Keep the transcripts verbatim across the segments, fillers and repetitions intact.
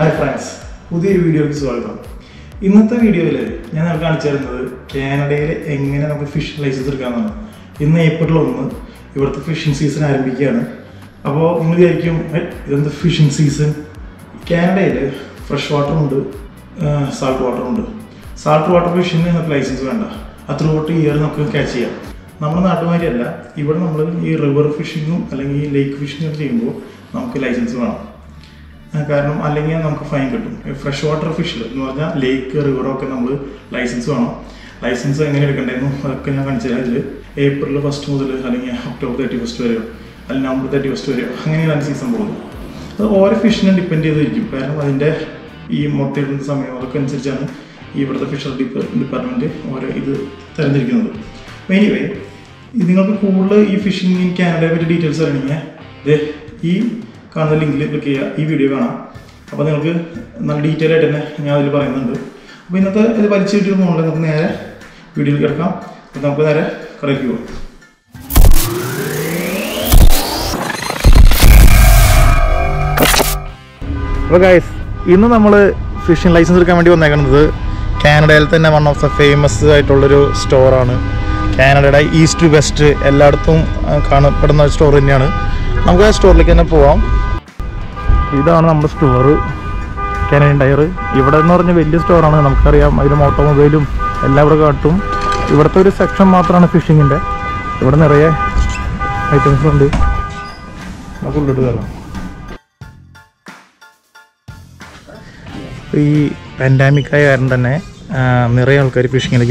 Hi friends, welcome video. In this video, I will show you how to fish license in Canada. In April, fishing season is starting. So, this is fishing season. In Canada, fresh water and salt water. Salt water fishing is a license. That's why we can catch it. We have to river fishing and lake fishing. Because we have to find freshwater fish, lake, river, license. License is in April first, October thirty-first. And November thirty-first. Season. So, fish depends on the fish department. Anyway, if you have fishing in Canada, details are in the link to this video. I will tell you about the details. I will tell you about the video. I will tell you about the Hello guys, we have a fishing license in Canada. One of the famous store in Canada, East to West, we have a store in the store. This is our store, Canadian Tire. This is a big store, we have automobiles and everything. There is a section of fishing in here. There is items. This pandemic is a very important fishing. That's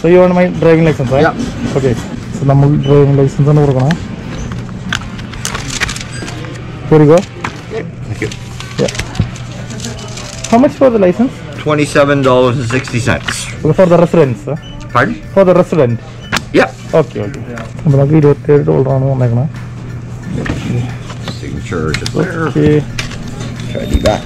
So you want my driving license, right? Yeah. Okay. So we have driving license. Here you go. Thank you. Yeah. How much for the license? Twenty-seven dollars and sixty cents. For the restaurants? Huh? Pardon? For the restaurant. Yeah. Okay. Okay. Yeah. Signature is there. Okay. Try to be back.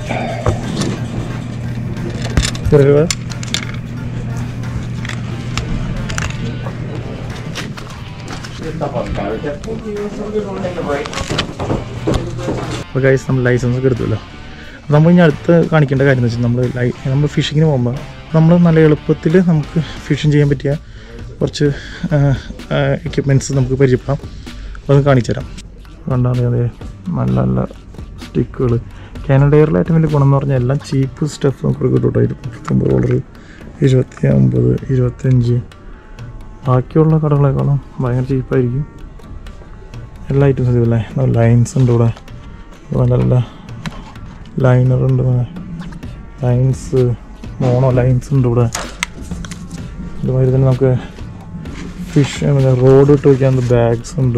But guys, some license. We are fishing. We are fishing. We are fishing. Canada Airline is the cheapest stuff in Canada. It's a twenty-five, twenty-five. It's cheap. It's a lines and liner and lines. Mono lines and doda. Fish and road to bags and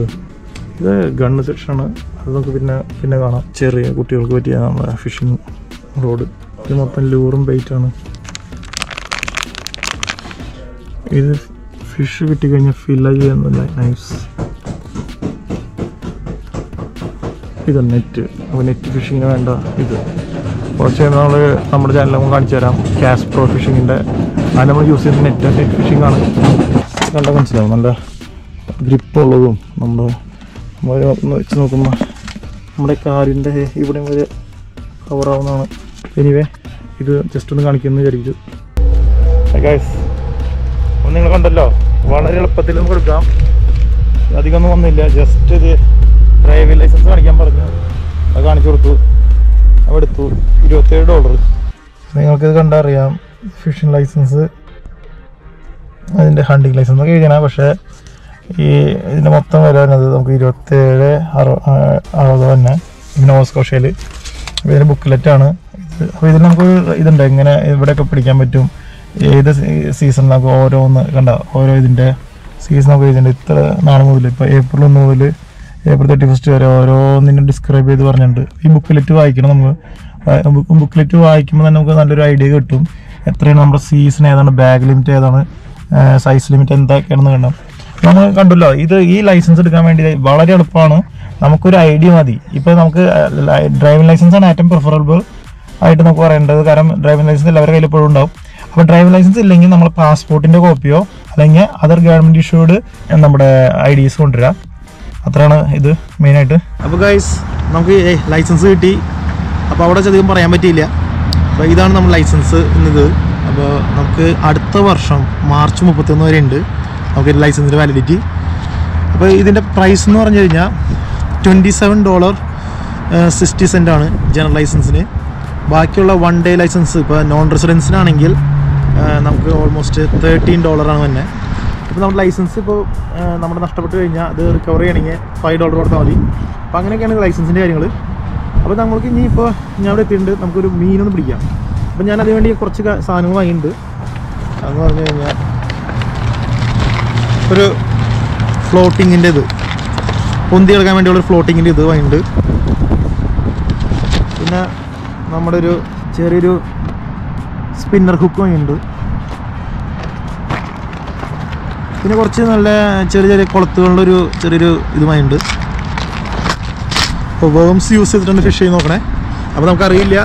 gun section. Cherry, good fishing road. Come up and lure and bait on either fish with a fillet and like knives. It's a net, a net fishing and either. Watch another number than Lamanjara, cast pro fishing in there. I never use net fishing on it. Grip polo number. It's not my car in the evening with it. Anyway, it's just to the country. Hi guys, one thing on the law. One real patilum for jump. I think I'm just the driving license. I can't go to I would do your third order. Single fishing license and the hunting license. Okay, then I have a share. This is the first time we have a booklet. We have a season. We have a season. We have a season. We have a booklet വായിക്കുമ്പോൾ തന്നെ നമുക്ക് നല്ലൊരു idea കിട്ടും. എത്രയാണ് നമ്മുടെ season, ഏതാണ് bag limit, ഏതാണ് size limit, എന്തൊക്കെയാണെന്ന് കണ്ടാൽ നമ്മൾ കണ്ടല്ലോ. ഇത് ഈ ലൈസൻസ് എടുക്കാൻ വേണ്ടി വളരെ എളുപ്പമാണ്, നമുക്കൊരു ഐഡിയ മതി. ഇപ്പോൾ നമുക്ക് ഡ്രൈവിംഗ് ലൈസൻസാണ് ഏറ്റവും പ്രിഫറബിൾ ആയിട്ട് നമുക്ക് പറയേണ്ടത്. കാരണം ഡ്രൈവിംഗ് ലൈസൻസ് എല്ലാവരുടെ കയ്യിൽ എപ്പോഴും ഉണ്ടാവും. അപ്പോൾ ഡ്രൈവിംഗ് ലൈസൻസ് ഇല്ലെങ്കിൽ നമ്മൾ പാസ്പോർട്ടിൻ്റെ കോപ്പിയോ അല്ലെങ്കിൽ അതർ ഗവൺമെൻറ് ഇഷ്യൂഡ് നമ്മുടെ ഐ ഡീസ് കൊണ്ടുവരാം. അത്രയാണ് ഇത് മെയിനായിട്ട്. അപ്പോൾ ഗൈസ്, നമുക്ക് ലൈസൻസ് കിട്ടി. അപ്പോൾ അവിടെ അധികം പറയാൻ പറ്റിയില്ല. അപ്പോൾ ഇതാണ് നമ്മൾ ലൈസൻസ് എന്നത്. അപ്പോൾ നമുക്ക് അടുത്ത വർഷം മാർച്ച് മുപ്പത്തൊന്ന് വരെ ഉണ്ട് നമുക്ക് ലൈസൻസിൻ്റെ വാലിഡിറ്റി. അപ്പോൾ ഇതിൻ്റെ പ്രൈസ് എന്ന് പറഞ്ഞു കഴിഞ്ഞാൽ ട്വൻറ്റി സെവൻ ഡോളർ സിക്സ്റ്റി സെൻറ്റാണ് ജനറൽ ലൈസൻസിന്. ബാക്കിയുള്ള വൺ ഡേ ലൈസൻസ് ഇപ്പോൾ നോൺ റെസിഡൻസിനാണെങ്കിൽ നമുക്ക് ഓൾമോസ്റ്റ് തേർട്ടീൻ ഡോളറാണ് തന്നെ. അപ്പോൾ നമ്മുടെ ലൈസൻസ് ഇപ്പോൾ നമ്മുടെ നഷ്ടപ്പെട്ട് കഴിഞ്ഞാൽ അത് റിക്കവർ ചെയ്യണമെങ്കിൽ ഫൈവ് ഡോളർ കൊടുത്താൽ മതി. അപ്പോൾ അങ്ങനെയൊക്കെയാണ് ലൈസൻസിൻ്റെ കാര്യങ്ങൾ. അപ്പോൾ നമ്മൾക്ക് ഇനി ഇപ്പോൾ ഞാൻ ഇവിടെ എത്തിയിട്ടുണ്ട്, നമുക്കൊരു മീനൊന്ന് പിടിക്കാം. അപ്പോൾ ഞാൻ അതിനുവേണ്ടി കുറച്ച് സാധനങ്ങൾ വാങ്ങിയിട്ടുണ്ട്. അതെന്ന് പറഞ്ഞു കഴിഞ്ഞാൽ ഒരു ഫ്ലോട്ടിങ്ങിൻ്റെ ഇത്, പൊന്തി എടുക്കാൻ വേണ്ടിയുള്ളൊരു ഫ്ലോട്ടിങ്ങിൻ്റെ ഇത് വാങ്ങിയിട്ടുണ്ട്. പിന്നെ നമ്മുടെ ഒരു ചെറിയൊരു സ്പിന്നർ ഹുക്ക് വാങ്ങിയിട്ടുണ്ട്. പിന്നെ കുറച്ച് നല്ല ചെറിയ ചെറിയ കുളത്തുകളുടെ ഒരു ചെറിയൊരു ഇത് വാങ്ങിയിട്ടുണ്ട്. അപ്പോൾ വേംസ് യൂസ് ചെയ്തിട്ടുണ്ട് ഫിഷ് ചെയ്ത് നോക്കണേ. അപ്പോൾ നമുക്കറിയില്ല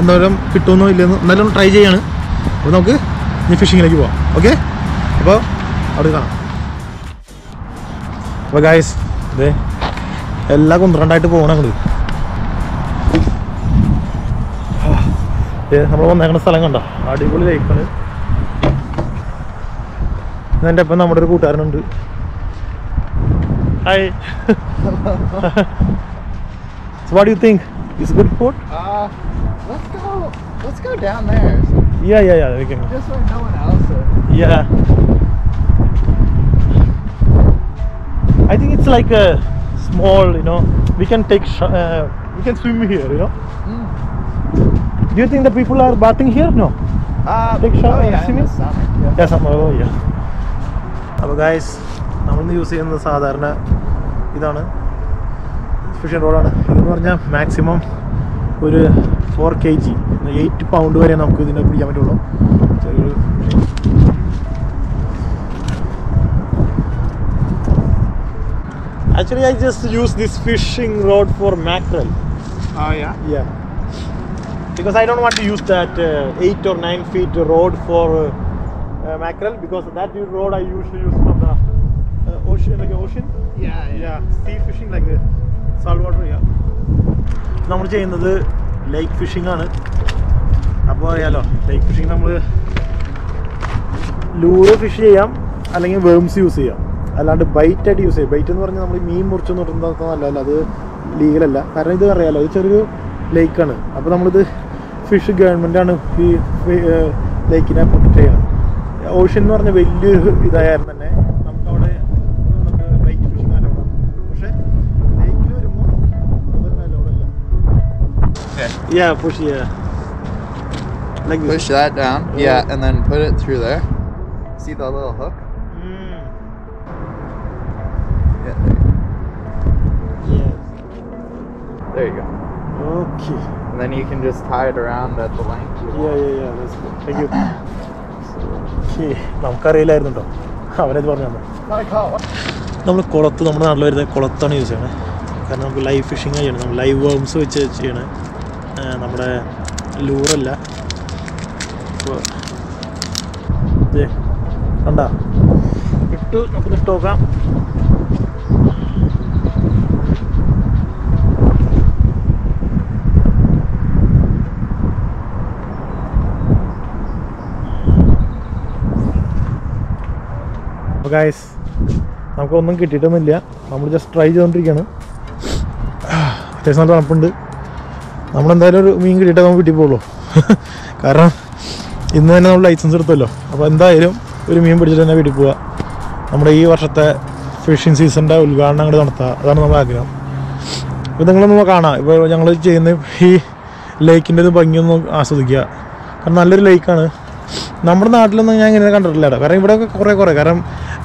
എന്തോരം കിട്ടുമെന്നോ ഇല്ലെന്ന്, എന്നാലും ട്രൈ ചെയ്യാണ്. അപ്പോൾ നമുക്ക് ഇനി ഫിഷിങ്ങിലേക്ക് പോവാം. ഓക്കെ, അപ്പോൾ അവിടെ കാണാം. അപ്പോൾ ഗൈസ്, ഇത് എല്ലാ കുന്ത്രണ്ടായിട്ട് പോകണം. അങ്ങോട്ട് നമ്മൾ വന്നേക്കുന്ന സ്ഥലം കണ്ടോ, അടിപൊളി ലൈഫാണ്. എൻ്റെ ഒപ്പം നമ്മുടെ ഒരു കൂട്ടുകാരനുണ്ട്. Hi, so what do you think? Is it good food? Uh, let's go, let's go down there. Yeah, yeah, yeah, we can. Just where no one else is. Yeah. I think it's like a small, you know, we can take, sh uh, we can swim here, you know. Mm. Do you think the people are bathing here? No. Uh, take shower oh, yeah, and swimming? Yeah, yeah, summer, oh yeah. Now guys, നമ്മൾ use ചെയ്യുന്നത് സാധാരണ ഇതാണ്, fish റോഡാണ്. ഇതെന്ന് പറഞ്ഞാൽ maximum ഒരു four K G eight pound വരെ നമുക്ക് ഇതിനെ പിടിക്കാൻ പറ്റുള്ളൂ. ചെറിയൊരു Actually, I just use this fishing rod for mackerel. Oh yeah? Yeah. Because I don't want to use that uh, eight or nine feet rod for uh, uh, mackerel, because that rod I usually use for the uh, ocean, like ocean. Yeah, yeah. Yeah, sea fishing like the saltwater, yeah. നമ്മൾ ചെയ്യുന്നത് lake fishing ആണ്. അപ്പോൾ അറിയാലോ, lake fishing നമ്മൾ lure fish ചെയ്യാം, അല്ലെങ്കിൽ worms use ചെയ്യാം. അല്ലാണ്ട് ബൈറ്റായിട്ട് യൂസ് ചെയ്യും. ബൈറ്റ് എന്ന് പറഞ്ഞാൽ നമ്മൾ മീൻ മുറിച്ചൊന്നും ഇടുന്നതല്ല, അത് ലീഗലല്ല. കാരണം ഇത് അറിയാമല്ലോ, ഇത് ചെറിയൊരു ലേക്കാണ്. അപ്പോൾ നമ്മളിത് ഫിഷ് ഗവൺമെൻറ്റാണ് ഈ ലേക്കിനെ പ്രൊട്ടക്റ്റ് ചെയ്യണം. ഓഷ്യൻ എന്ന് പറഞ്ഞാൽ വലിയൊരു ഇതായിരുന്നു തന്നെ, നമുക്കവിടെ നമുക്ക് ബൈറ്റ് ഫിഷ് നല്ലോണം. പക്ഷേ ലേക്കിൽ വരുമ്പോൾ അതൊരു നല്ലോണമല്ല. Yeah, push here. Like this. Push that down. Yeah, and then put it through there. See the little hook? There you go. Okay. And then you can just tie it around at the length you want. Yeah, yeah, yeah. That's good. Thank you. Okay. നമുക്കറിയില്ലായിരുന്നു കേട്ടോ, അവനത് പറഞ്ഞു തന്നു. നമ്മൾ കുളത്ത്, നമ്മുടെ നാട്ടിൽ വരുന്ന കുളത്താണ് use ചെയ്യണേ. കാരണം നമുക്ക് ലൈവ് ഫിഷിംഗ് ചെയ്യണം, നമ്മൾ ലൈവ് വേംസ് വെച്ച് ചെയ്യണേ, നമ്മുടെ ലൂറല്ല. അപ്പോൾ കണ്ടാ ഇട്ടു, നമുക്ക് ഇട്ട് നോക്കാം. അപ്പോൾ ഗൈസ്, നമുക്കൊന്നും കിട്ടിയിട്ടൊന്നുമില്ല, നമ്മൾ ജസ്റ്റ് ട്രൈ ചെയ്തുകൊണ്ടിരിക്കുകയാണ്. അത്യാവശ്യം നല്ല തണുപ്പുണ്ട്. നമ്മളെന്തായാലും ഒരു മീൻ കിട്ടിയിട്ടേ നമുക്ക് കിട്ടി പോകുള്ളൂ. കാരണം ഇന്ന് തന്നെ നമ്മൾ ലൈസൻസ് എടുത്തല്ലോ. അപ്പോൾ എന്തായാലും ഒരു മീൻ പിടിച്ചിട്ട് തന്നെ വീട്ടിൽ പോവുക. നമ്മുടെ ഈ വർഷത്തെ ഫിഷിംഗ് സീസണിൻ്റെ ഉദ്ഘാടനം അങ്ങോട്ട് നടത്തുക, അതാണ് നമ്മുടെ ആഗ്രഹം. അപ്പോൾ നിങ്ങളൊന്ന് കാണാം ഇപ്പോൾ ഞങ്ങൾ ചെയ്യുന്ന ഈ ലേക്കിൻ്റെ ഒരു ഭംഗിയൊന്ന് ആസ്വദിക്കുക. കാരണം നല്ലൊരു ലേക്കാണ്. നമ്മുടെ നാട്ടിലൊന്നും ഞാൻ ഇങ്ങനെ കണ്ടിട്ടില്ല കേട്ടോ. കാരണം ഇവിടെയൊക്കെ കുറേ കുറേ കാരണം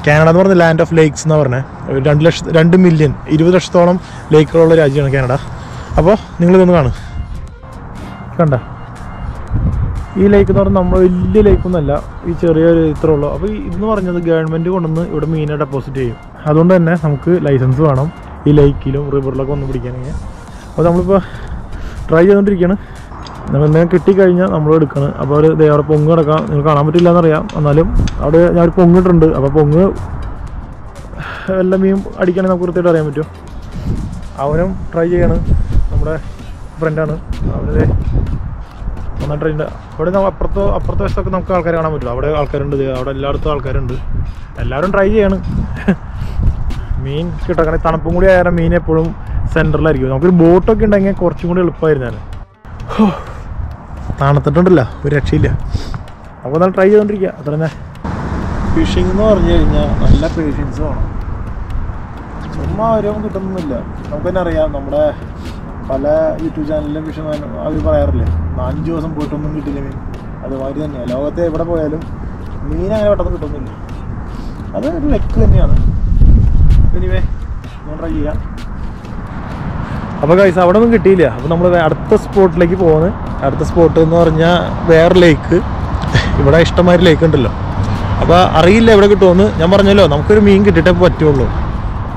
കാനഡ എന്ന് പറഞ്ഞ ലാൻഡ് ഓഫ് ലേക്സ് എന്ന് പറഞ്ഞത്, രണ്ട് ലക്ഷ രണ്ട് മില്യൺ ഇരുപത് ലക്ഷത്തോളം ലേക്കുകളുള്ള രാജ്യമാണ് കാനഡ. അപ്പോൾ നിങ്ങളിതൊന്ന് കാണും. കണ്ട ഈ ലേക്ക് എന്ന് പറഞ്ഞാൽ നമ്മൾ വലിയ ലേക്കൊന്നുമല്ല, ഈ ചെറിയൊരു ഇത്രേ ഉള്ളൂ. അപ്പോൾ ഇതെന്ന് പറഞ്ഞത് ഗവൺമെൻറ് കൊണ്ടുവന്ന് ഇവിടെ മീനെ ഡെപ്പോസിറ്റ് ചെയ്യും. അതുകൊണ്ട് തന്നെ നമുക്ക് ലൈസൻസ് വേണം ഈ ലേക്കിലും റിവറിലൊക്കെ ഒന്ന് പിടിക്കാനെങ്കിൽ. അപ്പോൾ നമ്മളിപ്പോൾ ട്രൈ ചെയ്തുകൊണ്ടിരിക്കുകയാണ്. നമ്മൾ എന്തെങ്കിലും കിട്ടിക്കഴിഞ്ഞാൽ നമ്മൾ എടുക്കണം. അപ്പോൾ അവർ ദേ അവിടെ പൊങ്ങ് കിടക്കാം, നിങ്ങൾ കാണാൻ പറ്റില്ല എന്നറിയാം. എന്നാലും അവിടെ ഞാൻ ഒരു പൊങ്ങിട്ടുണ്ട്. അപ്പോൾ പൊങ്ങ് എല്ലാ മീൻ അടിക്കുകയാണെങ്കിൽ നമുക്ക് കൃത്യമായിട്ട് അറിയാൻ പറ്റും. അവനും ട്രൈ ചെയ്യാണ്, നമ്മുടെ ഫ്രണ്ടാണ്. അവരുടെ ഒന്നാം ട്രെയിനിൻ്റെ അവിടെ അപ്പുറത്തോ അപ്പുറത്തെ വശത്തൊക്കെ നമുക്ക് ആൾക്കാർ കാണാൻ പറ്റില്ല. അവിടെ ആൾക്കാരുണ്ട്, അവിടെ എല്ലായിടത്തും ആൾക്കാരുണ്ട്. എല്ലാവരും ട്രൈ ചെയ്യാണ് മീൻ കിട്ടാൻ. കാരണം തണുപ്പും കൂടി ആയാലും മീൻ എപ്പോഴും സെൻറ്ററിലായിരിക്കും. നമുക്കൊരു ബോട്ടൊക്കെ ഉണ്ടെങ്കിൽ കുറച്ചും കൂടി എളുപ്പമായിരുന്നാണ്. തണുത്തിട്ടുണ്ടല്ല ഒരു രക്ഷയില്ല. അപ്പോൾ എന്നാൽ ട്രൈ ചെയ്തുകൊണ്ടിരിക്കുക, അത്ര തന്നെ. ഫിഷിംഗ് എന്ന് പറഞ്ഞു കഴിഞ്ഞാൽ നല്ല പേഷ്യൻസ് വേണം. ചുമ്മാ ഓരോ കിട്ടുന്നില്ല. നമുക്ക് തന്നെ അറിയാം, നമ്മുടെ പല യൂട്യൂബ് ചാനലിലും ഫിഷ് അവർ പറയാറില്ലേ, നാലഞ്ച് ദിവസം പോയിട്ടൊന്നും കിട്ടില്ല മീൻ. അതുമാതിരി തന്നെയാണ് ലോകത്തെ എവിടെ പോയാലും മീൻ അങ്ങനെ പെട്ടെന്ന് കിട്ടുന്നില്ല. അത് ഒരു ലക്ക് തന്നെയാണ്. എനിവേ ഞാൻ ട്രൈ ചെയ്യാം. അപ്പോൾ ഗൈസ് അവിടെ ഒന്നും കിട്ടിയില്ല. അപ്പോൾ നമ്മൾ അടുത്ത സ്പോട്ടിലേക്ക് പോകുന്നത്. അടുത്ത സ്പോട്ട് എന്ന് പറഞ്ഞാൽ വേറെ ലേക്ക്. ഇവിടെ ഇഷ്ടമായൊരു ലേക്ക് ഉണ്ടല്ലോ. അപ്പോൾ അറിയില്ല എവിടെ കിട്ടുമെന്ന്. ഞാൻ പറഞ്ഞല്ലോ, നമുക്കൊരു മീൻ കിട്ടിയിട്ടേ പറ്റുള്ളൂ.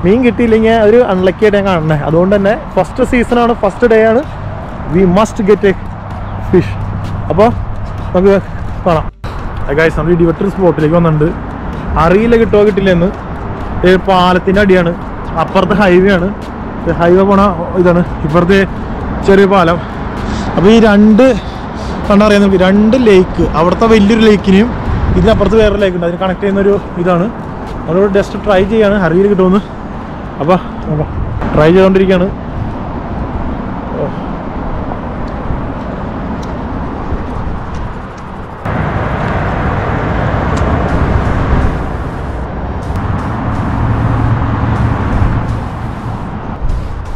മീൻ കിട്ടിയില്ലെങ്കിൽ ഒരു അൺലക്കിയായിട്ട് ഞാൻ കാണണേ. അതുകൊണ്ട് തന്നെ ഫസ്റ്റ് സീസണാണ്, ഫസ്റ്റ് ഡേ ആണ്. We must get a fish. അപ്പോൾ നമുക്ക് കാണാം. ഗൈസ് നമ്മൾ ഡിവട്ടർ സ്പോട്ടിലേക്ക് വന്നിട്ടുണ്ട്. അറിയില്ല കിട്ടുമോ കിട്ടില്ലെന്ന്. പാലത്തിൻ്റെ അടിയാണ്, അപ്പുറത്തെ ഹൈവേ ആണ്. ഹൈവേ പോണ ഇതാണ്, ഇപ്പുറത്തെ ചെറിയ പാലം. അപ്പോൾ ഈ രണ്ട് കണ്ടറിയാൻ നോക്കി, രണ്ട് ലേക്ക്, അവിടുത്തെ വലിയൊരു ലേക്കിനെയും ഇതിനപ്പുറത്ത് വേറെ ലേക്ക് ഉണ്ട്, അതിന് കണക്ട് ചെയ്യുന്നൊരു ഇതാണ്. നമ്മളോട് ജസ്റ്റ് ട്രൈ ചെയ്യാണ്, അറിയില്ല കിട്ടുമെന്ന്. അപ്പോൾ അപ്പോൾ ട്രൈ ചെയ്തുകൊണ്ടിരിക്കുകയാണ്.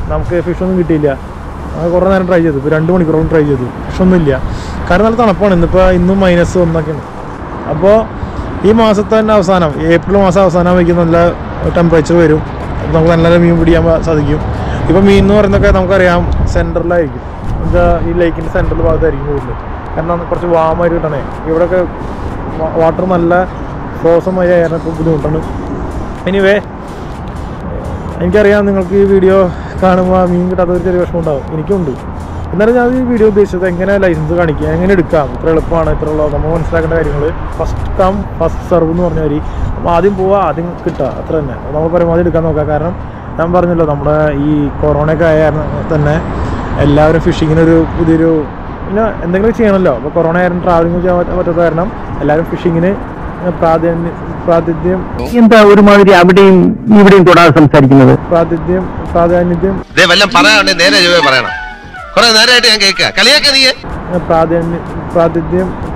നമുക്ക് ഫിഷൊന്നും കിട്ടിയില്ല. കുറേ നേരം ട്രൈ ചെയ്തു, ഇപ്പോൾ രണ്ട് മണിക്കൂറോളം ട്രൈ ചെയ്തു, ഫിഷൊന്നുമില്ല. കാരണം നല്ല തണുപ്പാണ് ഇന്നിപ്പോൾ, ഇന്നും മൈനസ് ഒന്നൊക്കെയാണ്. അപ്പോൾ ഈ മാസത്തിൻ്റെ അവസാനം, ഏപ്രിൽ മാസം അവസാനം വയ്ക്കുന്ന നല്ല ടെമ്പറേച്ചർ വരും. നമുക്ക് നല്ല മീൻ പിടിക്കാൻ സാധിക്കും. ഇപ്പോൾ മീൻ എന്ന് പറയുന്നതൊക്കെ നമുക്കറിയാം സെൻറ്ററിലായിരിക്കും, എന്താ ഈ ലേക്കിൻ്റെ സെൻറ്ററിൽ ഭാഗത്തായിരിക്കും കൂടുതൽ. കാരണം കുറച്ച് വാമായിട്ട് കിട്ടണേ. ഇവിടെയൊക്കെ വാട്ടർ നല്ല ഫ്രോസമായി ആയിരുന്നു, ഇപ്പോൾ ബുദ്ധിമുട്ടാണ്. എനിവേ എനിക്കറിയാം നിങ്ങൾക്ക് ഈ വീഡിയോ കാണുമ്പോൾ മീൻ കിട്ടാത്തൊരു ചെറിയ വിഷമം ഉണ്ടാകും, എനിക്കുണ്ട്. എന്നാലും ഞാൻ ഈ വീഡിയോ ഉദ്ദേശിച്ചത് എങ്ങനെ ലൈസൻസ് കാണിക്കുക, എങ്ങനെ എടുക്കാം, ഇത്ര എളുപ്പമാണ്, ഇത്ര ഉള്ള നമ്മൾ മനസ്സിലാക്കേണ്ട കാര്യങ്ങൾ. ഫസ്റ്റ് കം ഫസ്റ്റ് സർവ് എന്ന് പറഞ്ഞ മാതിരി ആദ്യം പോവുക, ആദ്യം കിട്ടുക, അത്ര തന്നെ. നമ്മൾ പരമാവധി എടുക്കാൻ നോക്കുക. കാരണം ഞാൻ പറഞ്ഞല്ലോ, നമ്മുടെ ഈ കൊറോണയൊക്കെ ആയിരുന്നു തന്നെ എല്ലാവരും ഫിഷിങ്ങിനൊരു പുതിയൊരു പിന്നെ എന്തെങ്കിലും ചെയ്യണമല്ലോ. അപ്പോൾ കൊറോണ ആയിരുന്നു, ട്രാവലിംഗ് ചെയ്യാൻ പറ്റാത്ത കാരണം എല്ലാവരും ഫിഷിങ്ങിന് പ്രാതിനിധ്യം പ്രാതിനിധ്യം എന്താ ഒരുമാതിരി അവിടെയും ഇവിടെയും തൊടാതെ സംസാരിക്കുന്നത്. പ്രാതിനിധ്യം പ്രാധാന്യം പ്രാതിനിധ്യം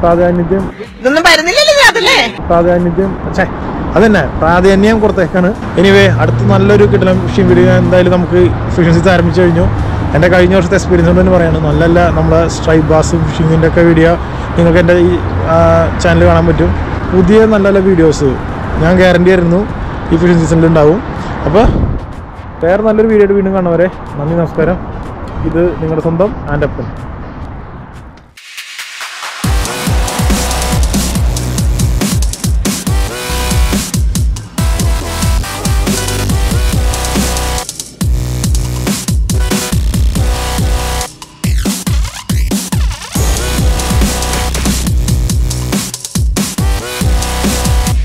പ്രാതിനിധ്യം പ്രാതിനിധ്യം അതന്നെ പ്രാധാന്യം കൊടുത്തേക്കാണ്. എനിവേ അടുത്ത നല്ലൊരു കിട്ടണം ഫിഷിംഗ് വീഡിയോ എന്തായാലും നമുക്ക് ഫിഷൻസ് ആരംഭിച്ചു കഴിഞ്ഞു. എൻ്റെ കഴിഞ്ഞ വർഷത്തെ എക്സ്പീരിയൻസ് കൊണ്ട് തന്നെ പറയാണ്. നല്ല നല്ല നമ്മളെ സ്ട്രൈക്ക് ബാസും ഫിഷിങ്ങിൻ്റെ ഒക്കെ വീഡിയോ നിങ്ങൾക്ക് എൻ്റെ ഈ ചാനൽ കാണാൻ പറ്റും. പുതിയ നല്ല നല്ല വീഡിയോസ് ഞാൻ ഗ്യാരണ്ടി ആയിരുന്നു ഈ ഫിഷിംഗ് സീസണിൽ ഉണ്ടാവും. അപ്പോൾ വേറെ നല്ലൊരു വീഡിയോ വീണ്ടും കാണുന്നവരെ നന്ദി, നമസ്കാരം. ഇത് നിങ്ങളുടെ സ്വന്തം ആൻഡപ്പൻ.